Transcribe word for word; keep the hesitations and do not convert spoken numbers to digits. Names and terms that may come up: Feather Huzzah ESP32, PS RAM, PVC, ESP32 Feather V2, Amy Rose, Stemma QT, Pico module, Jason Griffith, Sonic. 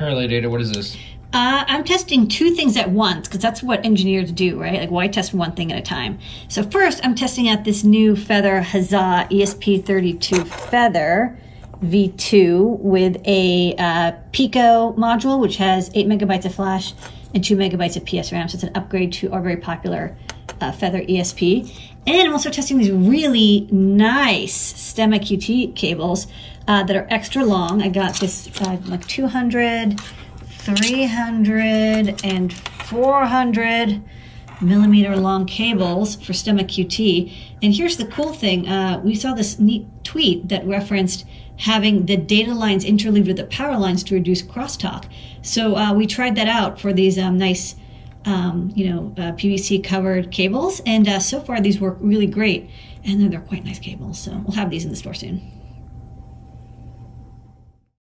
All right, Data, what is this? Uh, I'm testing two things at once, because that's what engineers do, right? Like, why test one thing at a time? So first, I'm testing out this new Feather Huzzah E S P thirty-two Feather V two with a uh, Pico module, which has eight megabytes of flash and two megabytes of P S RAM. So it's an upgrade to our very popular uh, Feather E S P. And I'm also testing these really nice Stemma Q T cables uh, that are extra long. I got this uh, like two hundred, three hundred, and four hundred millimeter long cables for Stemma Q T. And here's the cool thing. Uh, we saw this neat tweet that referenced having the data lines interleaved with the power lines to reduce crosstalk. So uh, we tried that out for these um, nice um, you know, uh, P V C covered cables. And uh, so far these work really great. And they're quite nice cables. So we'll have these in the store soon.